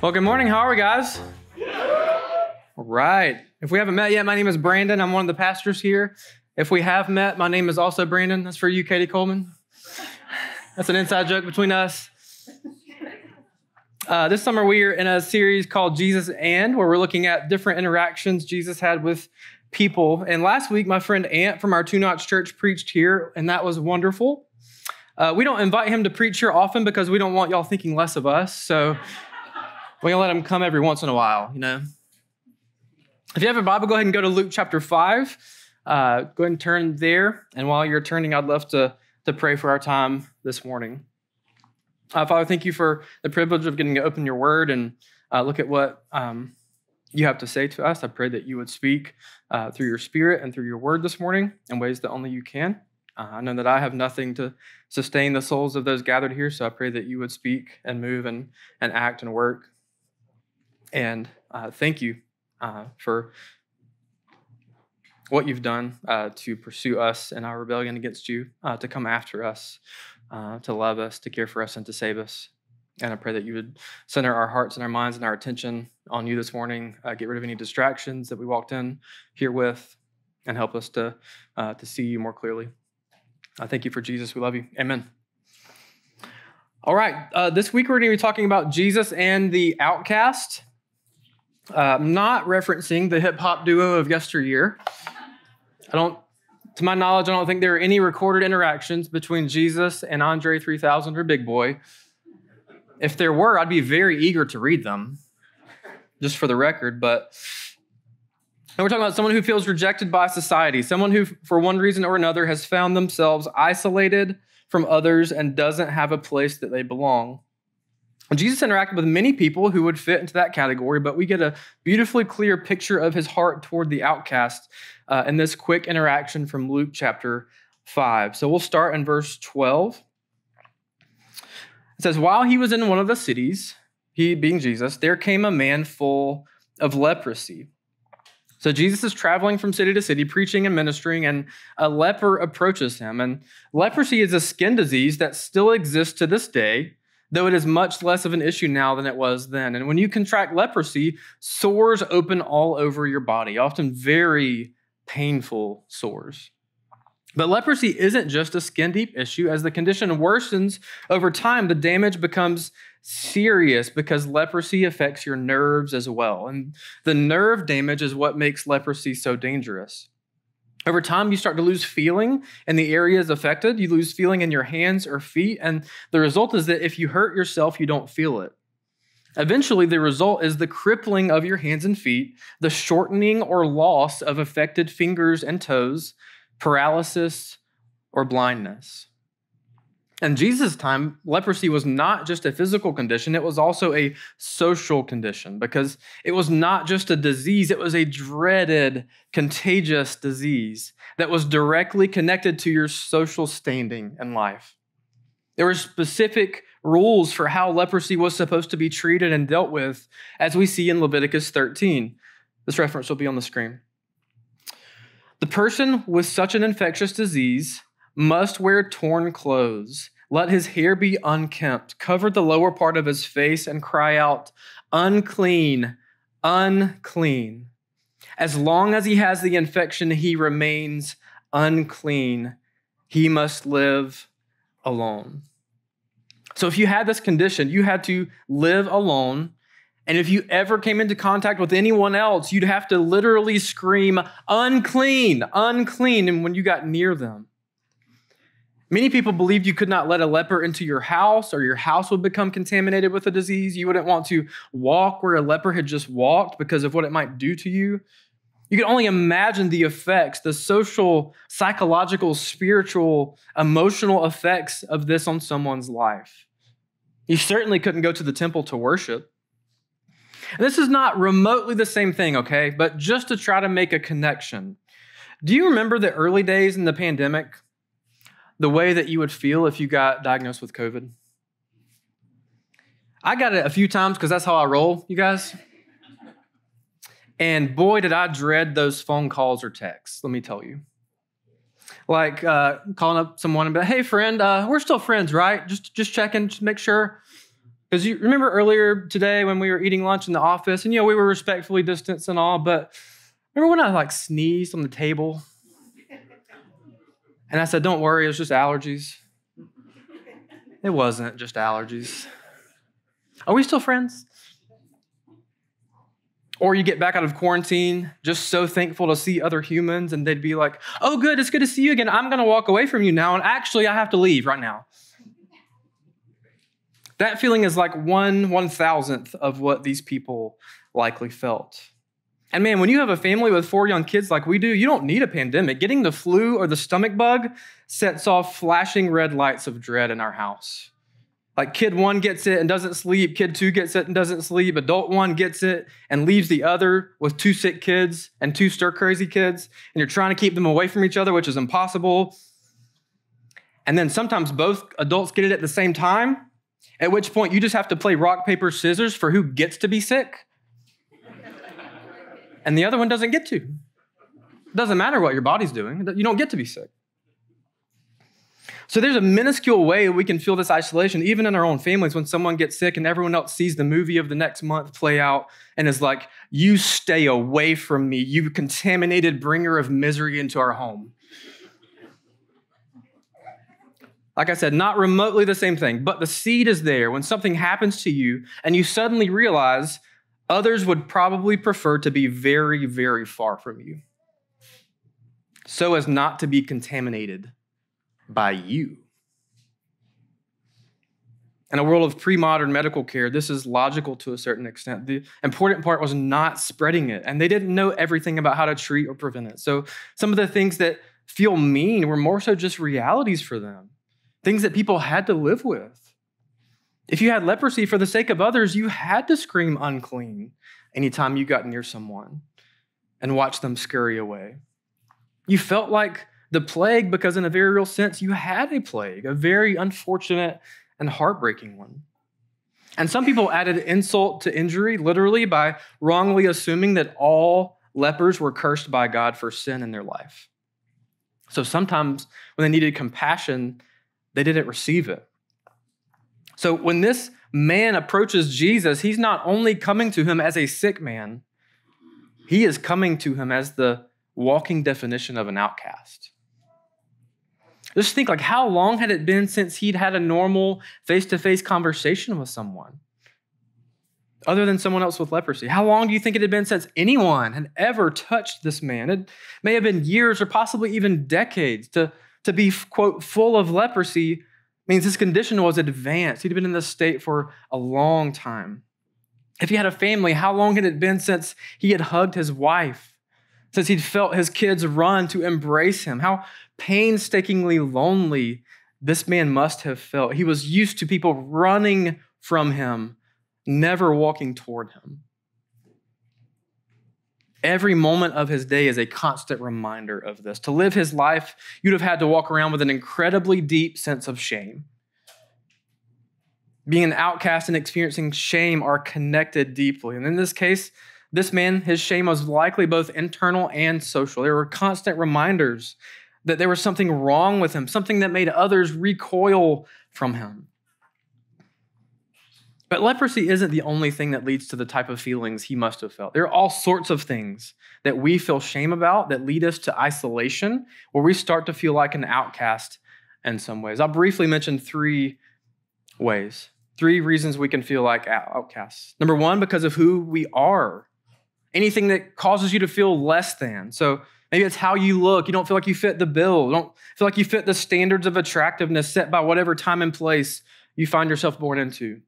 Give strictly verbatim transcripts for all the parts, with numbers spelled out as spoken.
Well, good morning. How are we, guys? Yeah. All right. If we haven't met yet, my name is Brandon. I'm one of the pastors here. If we have met, my name is also Brandon. That's for you, Katie Coleman. That's an inside joke between us. Uh, this summer, we are in a series called Jesus and, where we're looking at different interactions Jesus had with people. And last week, my friend Ant from our Two Notch Church preached here, and that was wonderful. Uh, we don't invite him to preach here often because we don't want y'all thinking less of us. So we're going to let him come every once in a while, you know. If you have a Bible, go ahead and go to Luke chapter five. Uh, go ahead and turn there. And while you're turning, I'd love to, to pray for our time this morning. Uh, Father, thank you for the privilege of getting to open your word and uh, look at what um, you have to say to us. I pray that you would speak uh, through your spirit and through your word this morning in ways that only you can. Uh, I know that I have nothing to sustain the souls of those gathered here, so I pray that you would speak and move and, and act and work. And uh, thank you uh, for what you've done uh, to pursue us in our rebellion against you, uh, to come after us, uh, to love us, to care for us, and to save us. And I pray that you would center our hearts and our minds and our attention on you this morning, uh, get rid of any distractions that we walked in here with, and help us to, uh, to see you more clearly. I thank you for Jesus. We love you. Amen. All right. Uh, this week, we're going to be talking about Jesus and the outcast. Uh, not referencing the hip-hop duo of yesteryear. I don't, to my knowledge, I don't think there are any recorded interactions between Jesus and Andre three thousand or Big Boy. If there were, I'd be very eager to read them, just for the record. But and we're talking about someone who feels rejected by society, someone who, for one reason or another, has found themselves isolated from others and doesn't have a place that they belong. Jesus interacted with many people who would fit into that category, but we get a beautifully clear picture of his heart toward the outcast uh, in this quick interaction from Luke chapter five. So we'll start in verse twelve. It says, while he was in one of the cities, he being Jesus, there came a man full of leprosy. So Jesus is traveling from city to city, preaching and ministering, and a leper approaches him. And leprosy is a skin disease that still exists to this day, though it is much less of an issue now than it was then. And when you contract leprosy, sores open all over your body, often very painful sores. But leprosy isn't just a skin-deep issue. As the condition worsens over time, the damage becomes serious because leprosy affects your nerves as well. And the nerve damage is what makes leprosy so dangerous. Over time, you start to lose feeling in the areas affected. You lose feeling in your hands or feet. And the result is that if you hurt yourself, you don't feel it. Eventually, the result is the crippling of your hands and feet, the shortening or loss of affected fingers and toes, paralysis, or blindness. In Jesus' time, leprosy was not just a physical condition, it was also a social condition because it was not just a disease, it was a dreaded, contagious disease that was directly connected to your social standing in life. There were specific rules for how leprosy was supposed to be treated and dealt with, as we see in Leviticus thirteen. This reference will be on the screen. The person with such an infectious disease must wear torn clothes, let his hair be unkempt, cover the lower part of his face, and cry out, unclean, unclean. As long as he has the infection, he remains unclean. He must live alone. So if you had this condition, you had to live alone. And if you ever came into contact with anyone else, you'd have to literally scream, unclean, unclean, and when you got near them. Many people believed you could not let a leper into your house or your house would become contaminated with a disease. You wouldn't want to walk where a leper had just walked because of what it might do to you. You can only imagine the effects, the social, psychological, spiritual, emotional effects of this on someone's life. You certainly couldn't go to the temple to worship. And this is not remotely the same thing, okay? But just to try to make a connection. Do you remember the early days in the pandemic? the way that you would feel if you got diagnosed with COVID? I got it a few times because that's how I roll, you guys. And boy, did I dread those phone calls or texts, let me tell you. Like uh, calling up someone and be like, hey, friend, uh, we're still friends, right? Just just checking, just make sure. Because you remember earlier today when we were eating lunch in the office, and, you know, we were respectfully distanced and all, but remember when I, like, sneezed on the table? And I said, don't worry, it was just allergies. It wasn't just allergies. Are we still friends? Or you get back out of quarantine, just so thankful to see other humans, and they'd be like, oh, good, it's good to see you again. I'm going to walk away from you now, and actually, I have to leave right now. That feeling is like one one-thousandth of what these people likely felt. And man, when you have a family with four young kids like we do, you don't need a pandemic. Getting the flu or the stomach bug sets off flashing red lights of dread in our house. Like kid one gets it and doesn't sleep, kid two gets it and doesn't sleep, adult one gets it and leaves the other with two sick kids and two stir-crazy kids, and you're trying to keep them away from each other, which is impossible. And then sometimes both adults get it at the same time, at which point you just have to play rock, paper, scissors for who gets to be sick. And the other one doesn't get to. It doesn't matter what your body's doing. You don't get to be sick. So there's a minuscule way we can feel this isolation, even in our own families, when someone gets sick and everyone else sees the movie of the next month play out and is like, you stay away from me, you contaminated bringer of misery into our home. Like I said, not remotely the same thing, but the seed is there. When something happens to you and you suddenly realize others would probably prefer to be very, very far from you so as not to be contaminated by you. In a world of pre-modern medical care, this is logical to a certain extent. The important part was not spreading it, and they didn't know everything about how to treat or prevent it. So some of the things that feel mean were more so just realities for them, things that people had to live with. If you had leprosy, for the sake of others, you had to scream unclean anytime you got near someone and watch them scurry away. You felt like the plague because in a very real sense, you had a plague, a very unfortunate and heartbreaking one. And some people added insult to injury, literally, by wrongly assuming that all lepers were cursed by God for sin in their life. So sometimes when they needed compassion, they didn't receive it. So when this man approaches Jesus, he's not only coming to him as a sick man, he is coming to him as the walking definition of an outcast. Just think, like, how long had it been since he'd had a normal face-to-face conversation with someone other than someone else with leprosy? How long do you think it had been since anyone had ever touched this man? It may have been years or possibly even decades. To, to be, quote, full of leprosy means his condition was advanced. He'd been in this state for a long time. If he had a family, how long had it been since he had hugged his wife, since he'd felt his kids run to embrace him? How painstakingly lonely this man must have felt. He was used to people running from him, never walking toward him. Every moment of his day is a constant reminder of this. To live his life, you'd have had to walk around with an incredibly deep sense of shame. Being an outcast and experiencing shame are connected deeply. And in this case, this man, his shame was likely both internal and social. There were constant reminders that there was something wrong with him, something that made others recoil from him. But leprosy isn't the only thing that leads to the type of feelings he must have felt. There are all sorts of things that we feel shame about that lead us to isolation, where we start to feel like an outcast in some ways. I'll briefly mention three ways, three reasons we can feel like outcasts. Number one, because of who we are. Anything that causes you to feel less than. So maybe it's how you look. You don't feel like you fit the bill. You don't feel like you fit the standards of attractiveness set by whatever time and place you find yourself born into.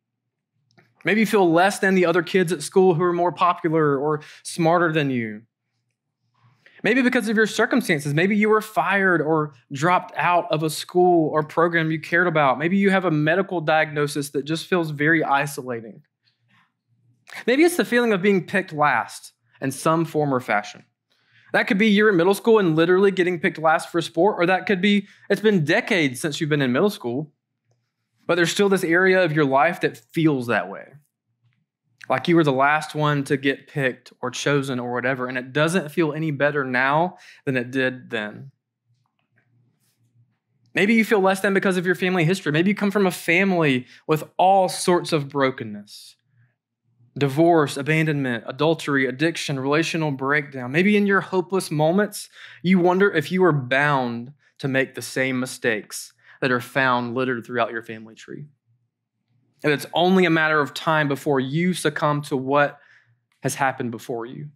Maybe you feel less than the other kids at school who are more popular or smarter than you. Maybe because of your circumstances. Maybe you were fired or dropped out of a school or program you cared about. Maybe you have a medical diagnosis that just feels very isolating. Maybe it's the feeling of being picked last in some form or fashion. That could be you're in middle school and literally getting picked last for a sport, or that could be it's been decades since you've been in middle school, but there's still this area of your life that feels that way. Like you were the last one to get picked or chosen or whatever, and it doesn't feel any better now than it did then. Maybe you feel less than because of your family history. Maybe you come from a family with all sorts of brokenness. Divorce, abandonment, adultery, addiction, relational breakdown. Maybe in your hopeless moments, you wonder if you are bound to make the same mistakes that are found littered throughout your family tree. And it's only a matter of time before you succumb to what has happened before you.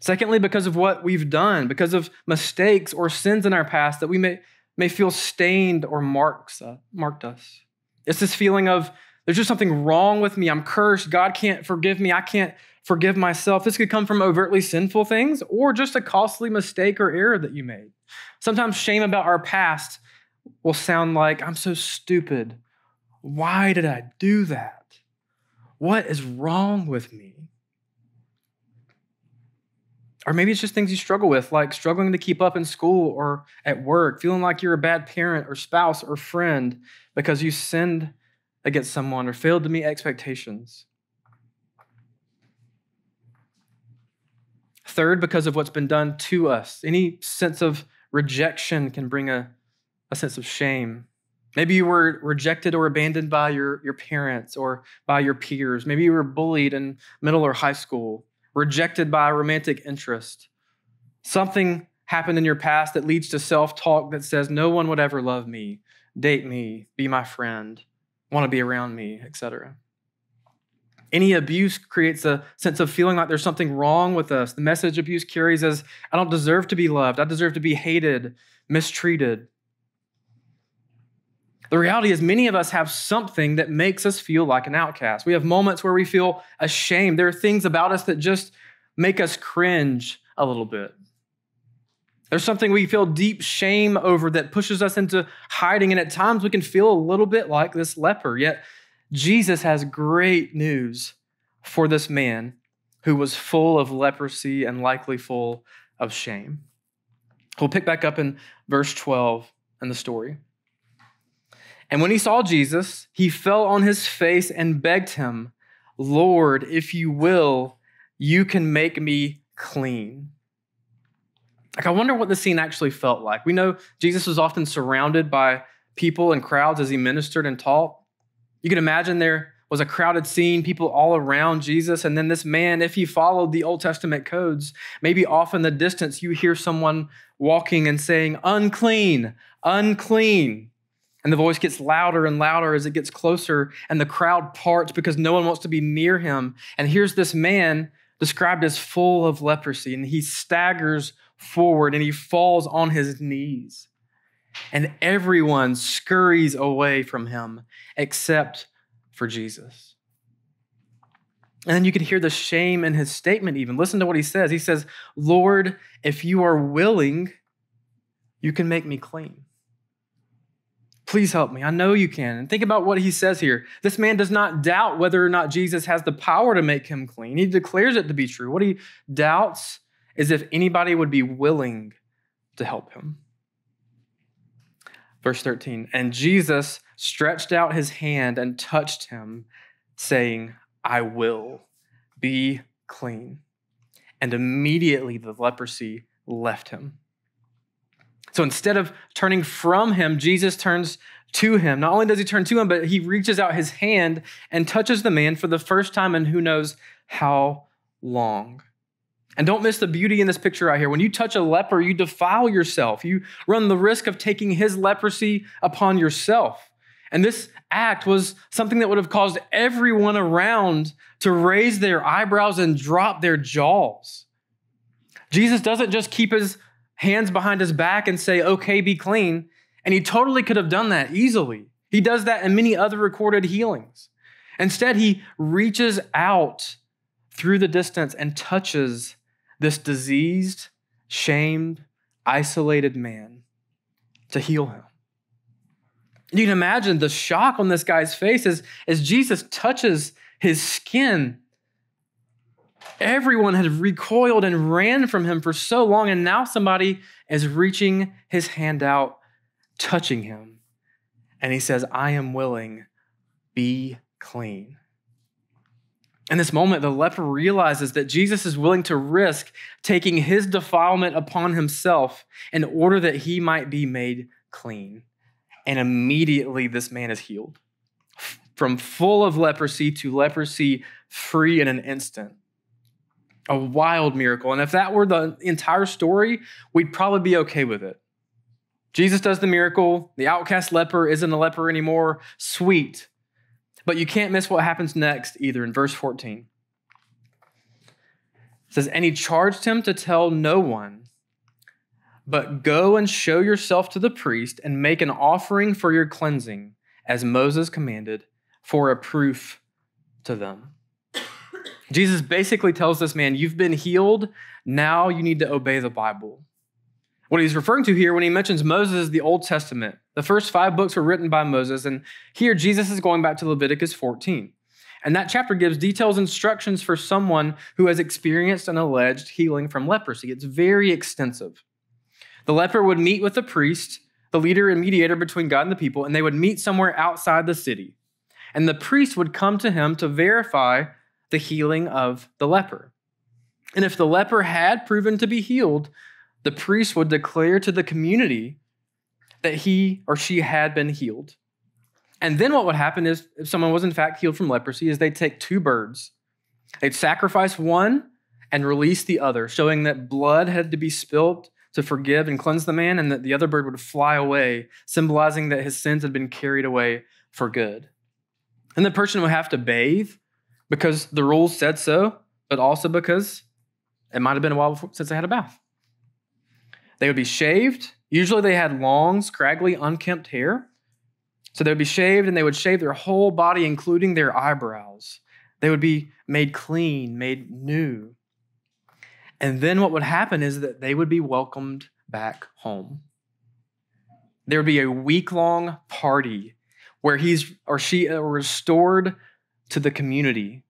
Secondly, because of what we've done, because of mistakes or sins in our past that we may, may feel stained or marks, uh, marked us. It's this feeling of there's just something wrong with me. I'm cursed. God can't forgive me. I can't forgive myself. This could come from overtly sinful things or just a costly mistake or error that you made. Sometimes shame about our past will sound like, I'm so stupid. Why did I do that? What is wrong with me? Or maybe it's just things you struggle with, like struggling to keep up in school or at work, feeling like you're a bad parent or spouse or friend because you sinned against someone or failed to meet expectations. Third, because of what's been done to us. Any sense of rejection can bring a, a sense of shame. Maybe you were rejected or abandoned by your, your parents or by your peers. Maybe you were bullied in middle or high school. Rejected by romantic interest. Something happened in your past that leads to self-talk that says, no one would ever love me, date me, be my friend, want to be around me, et cetera. Any abuse creates a sense of feeling like there's something wrong with us. The message abuse carries as, I don't deserve to be loved. I deserve to be hated, mistreated. The reality is many of us have something that makes us feel like an outcast. We have moments where we feel ashamed. There are things about us that just make us cringe a little bit. There's something we feel deep shame over that pushes us into hiding, and at times we can feel a little bit like this leper. Yet Jesus has great news for this man who was full of leprosy and likely full of shame. We'll pick back up in verse twelve in the story. And when he saw Jesus, he fell on his face and begged him, Lord, if you will, you can make me clean. Like, I wonder what the scene actually felt like. We know Jesus was often surrounded by people and crowds as he ministered and taught. You can imagine there was a crowded scene, people all around Jesus. And then this man, if he followed the Old Testament codes, maybe off in the distance, you hear someone walking and saying, unclean, unclean. And the voice gets louder and louder as it gets closer, and the crowd parts because no one wants to be near him. And here's this man described as full of leprosy, and he staggers forward and he falls on his knees. And everyone scurries away from him except for Jesus. And then you can hear the shame in his statement even. Listen to what he says. He says, Lord, if you are willing, you can make me clean. Please help me. I know you can. And think about what he says here. This man does not doubt whether or not Jesus has the power to make him clean. He declares it to be true. What he doubts is if anybody would be willing to help him. Verse thirteen, and Jesus stretched out his hand and touched him, saying, I will be clean. And immediately the leprosy left him. So instead of turning from him, Jesus turns to him. Not only does he turn to him, but he reaches out his hand and touches the man for the first time in who knows how long. And don't miss the beauty in this picture right here. When you touch a leper, you defile yourself. You run the risk of taking his leprosy upon yourself. And this act was something that would have caused everyone around to raise their eyebrows and drop their jaws. Jesus doesn't just keep his hands behind his back and say, okay, be clean. And he totally could have done that easily. He does that in many other recorded healings. Instead, he reaches out through the distance and touches this diseased, shamed, isolated man to heal him. You can imagine the shock on this guy's face as, as Jesus touches his skin. Everyone had recoiled and ran from him for so long, and now somebody is reaching his hand out, touching him. And he says, I am willing, be clean. In this moment, the leper realizes that Jesus is willing to risk taking his defilement upon himself in order that he might be made clean. And immediately this man is healed. From full of leprosy to leprosy free in an instant. A wild miracle. And if that were the entire story, we'd probably be okay with it. Jesus does the miracle. The outcast leper isn't a leper anymore. Sweet. But you can't miss what happens next either in verse fourteen. It says, and he charged him to tell no one, but go and show yourself to the priest and make an offering for your cleansing, as Moses commanded, for a proof to them. Jesus basically tells this man, you've been healed, now you need to obey the Bible. What he's referring to here when he mentions Moses is the Old Testament. The first five books were written by Moses, and here Jesus is going back to Leviticus fourteen. And that chapter gives detailed instructions for someone who has experienced an alleged healing from leprosy. It's very extensive. The leper would meet with the priest, the leader and mediator between God and the people, and they would meet somewhere outside the city. And the priest would come to him to verify the healing of the leper. And if the leper had proven to be healed, the priest would declare to the community that he or she had been healed. And then what would happen is, if someone was in fact healed from leprosy, is they'd take two birds. They'd sacrifice one and release the other, showing that blood had to be spilled to forgive and cleanse the man, and that the other bird would fly away, symbolizing that his sins had been carried away for good. And the person would have to bathe because the rules said so, but also because it might have been a while before, since they had a bath. They would be shaved. Usually they had long, scraggly, unkempt hair. So they would be shaved, and they would shave their whole body, including their eyebrows. They would be made clean, made new. And then what would happen is that they would be welcomed back home. There would be a week-long party where he's or she are restored to the community.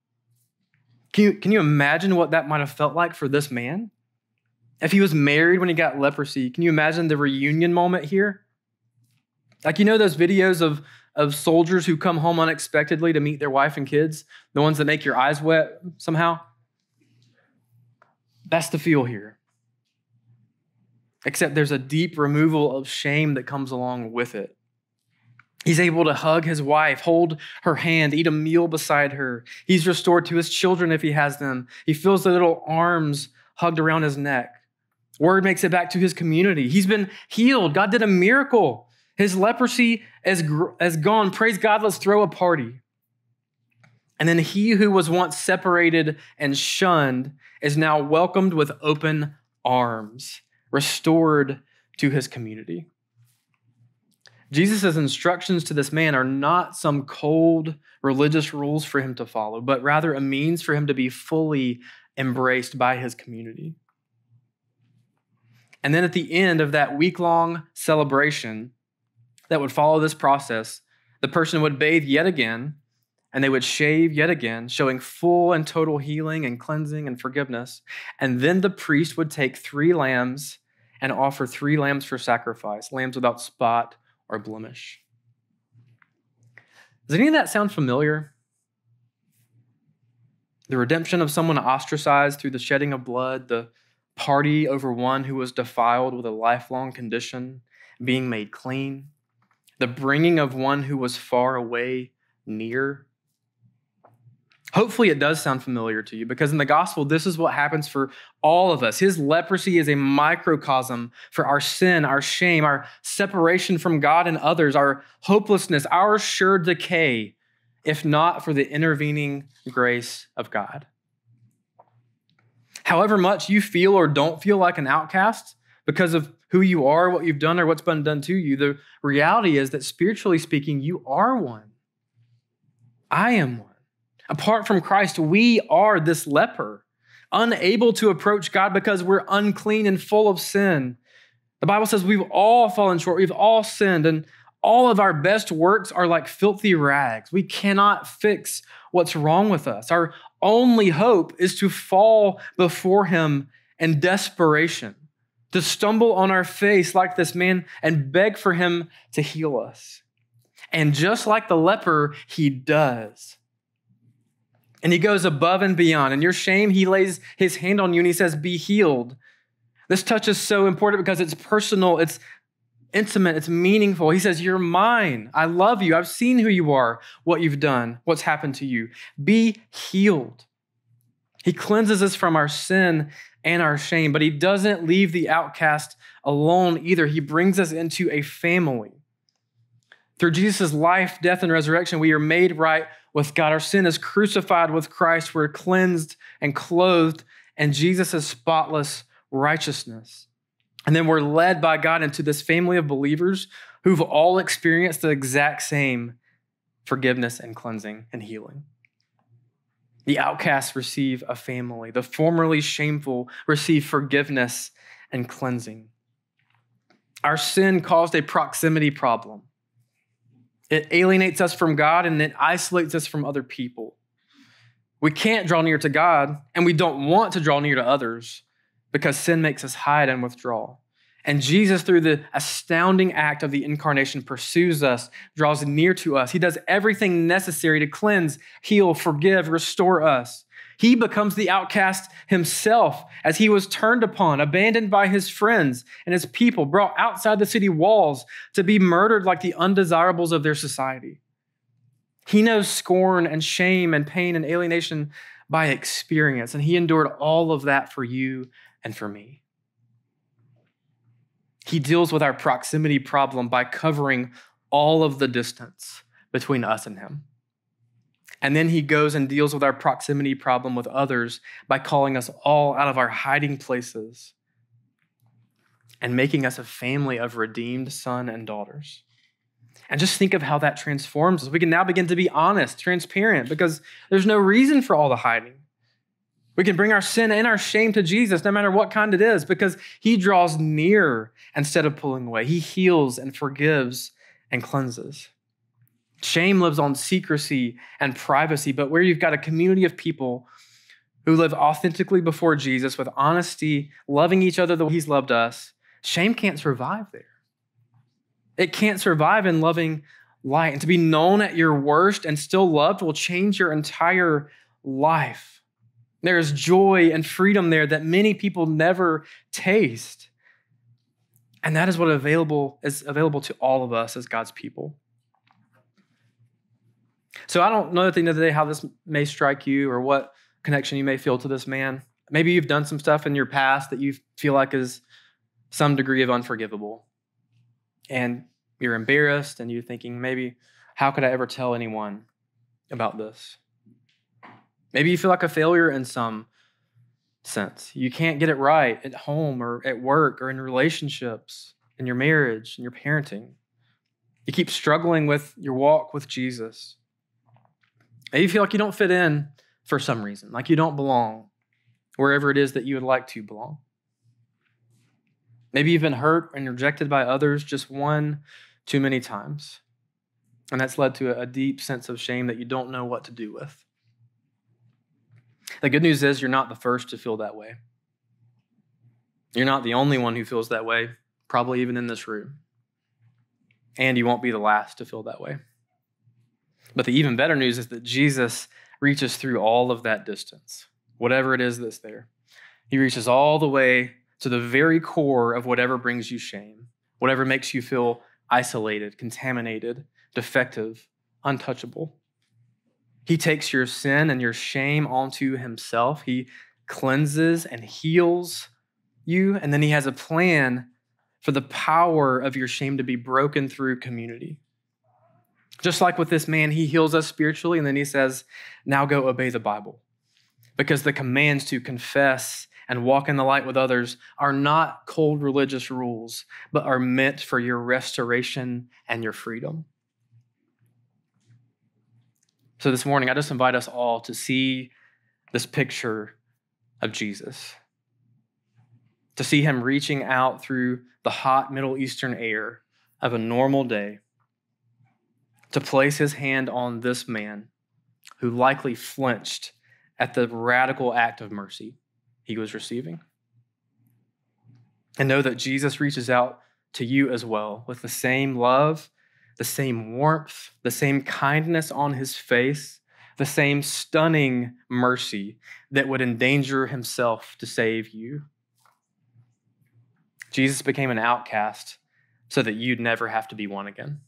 Can you, can you imagine what that might have felt like for this man? If he was married when he got leprosy, can you imagine the reunion moment here? Like, you know those videos of, of soldiers who come home unexpectedly to meet their wife and kids? The ones that make your eyes wet somehow? That's the feel here. Except there's a deep removal of shame that comes along with it. He's able to hug his wife, hold her hand, eat a meal beside her. He's restored to his children if he has them. He feels the little arms hugged around his neck. Word makes it back to his community. He's been healed. God did a miracle. His leprosy is, is gone. Praise God, let's throw a party. And then he who was once separated and shunned is now welcomed with open arms, restored to his community. Jesus' instructions to this man are not some cold religious rules for him to follow, but rather a means for him to be fully embraced by his community. And then at the end of that week-long celebration that would follow this process, the person would bathe yet again, and they would shave yet again, showing full and total healing and cleansing and forgiveness. And then the priest would take three lambs and offer three lambs for sacrifice, lambs without spot or blemish. Does any of that sound familiar? The redemption of someone ostracized through the shedding of blood, the party over one who was defiled with a lifelong condition, being made clean, the bringing of one who was far away near. Hopefully it does sound familiar to you, because in the gospel, this is what happens for all of us. His leprosy is a microcosm for our sin, our shame, our separation from God and others, our hopelessness, our sure decay, if not for the intervening grace of God. However much you feel or don't feel like an outcast because of who you are, what you've done, or what's been done to you, the reality is that spiritually speaking, you are one. I am one. Apart from Christ, we are this leper, unable to approach God because we're unclean and full of sin. The Bible says we've all fallen short. We've all sinned, and all of our best works are like filthy rags. We cannot fix what's wrong with us. Our only hope is to fall before him in desperation, to stumble on our face like this man and beg for him to heal us. And just like the leper, he does. And he goes above and beyond. In your shame, he lays his hand on you and he says, be healed. This touch is so important because it's personal, it's intimate, it's meaningful. He says, you're mine. I love you. I've seen who you are, what you've done, what's happened to you. Be healed. He cleanses us from our sin and our shame, but he doesn't leave the outcast alone either. He brings us into a family. Through Jesus' life, death, and resurrection, we are made right with God. Our sin is crucified with Christ. We're cleansed and clothed in Jesus' spotless righteousness. And then we're led by God into this family of believers who've all experienced the exact same forgiveness and cleansing and healing. The outcasts receive a family. The formerly shameful receive forgiveness and cleansing. Our sin caused a proximity problem. It alienates us from God and it isolates us from other people. We can't draw near to God and we don't want to draw near to others because sin makes us hide and withdraw. And Jesus, through the astounding act of the incarnation, pursues us, draws near to us. He does everything necessary to cleanse, heal, forgive, restore us. He becomes the outcast himself as he was turned upon, abandoned by his friends and his people, brought outside the city walls to be murdered like the undesirables of their society. He knows scorn and shame and pain and alienation by experience, and he endured all of that for you and for me. He deals with our proximity problem by covering all of the distance between us and him. And then he goes and deals with our proximity problem with others by calling us all out of our hiding places and making us a family of redeemed sons and daughters. And just think of how that transforms us. We can now begin to be honest, transparent, because there's no reason for all the hiding. We can bring our sin and our shame to Jesus, no matter what kind it is, because he draws near instead of pulling away. He heals and forgives and cleanses. Shame lives on secrecy and privacy, but where you've got a community of people who live authentically before Jesus with honesty, loving each other the way he's loved us, shame can't survive there. It can't survive in loving light. And to be known at your worst and still loved will change your entire life. There is joy and freedom there that many people never taste. And that is what available is available to all of us as God's people. So I don't know at the end of the day how this may strike you or what connection you may feel to this man. Maybe you've done some stuff in your past that you feel like is some degree of unforgivable. And you're embarrassed and you're thinking, maybe, how could I ever tell anyone about this? Maybe you feel like a failure in some sense. You can't get it right at home or at work or in relationships, in your marriage, in your parenting. You keep struggling with your walk with Jesus. Maybe you feel like you don't fit in for some reason, like you don't belong wherever it is that you would like to belong. Maybe you've been hurt and rejected by others just one too many times. And that's led to a deep sense of shame that you don't know what to do with. The good news is you're not the first to feel that way. You're not the only one who feels that way, probably even in this room. And you won't be the last to feel that way. But the even better news is that Jesus reaches through all of that distance, whatever it is that's there. He reaches all the way to the very core of whatever brings you shame, whatever makes you feel isolated, contaminated, defective, untouchable. He takes your sin and your shame onto himself. He cleanses and heals you, and then he has a plan for the power of your shame to be broken through community. Just like with this man, he heals us spiritually, and then he says, now go obey the Bible, because the commands to confess and walk in the light with others are not cold religious rules, but are meant for your restoration and your freedom. So this morning, I just invite us all to see this picture of Jesus, to see him reaching out through the hot Middle Eastern air of a normal day, to place his hand on this man who likely flinched at the radical act of mercy he was receiving. And know that Jesus reaches out to you as well with the same love, the same warmth, the same kindness on his face, the same stunning mercy that would endanger himself to save you. Jesus became an outcast so that you'd never have to be one again.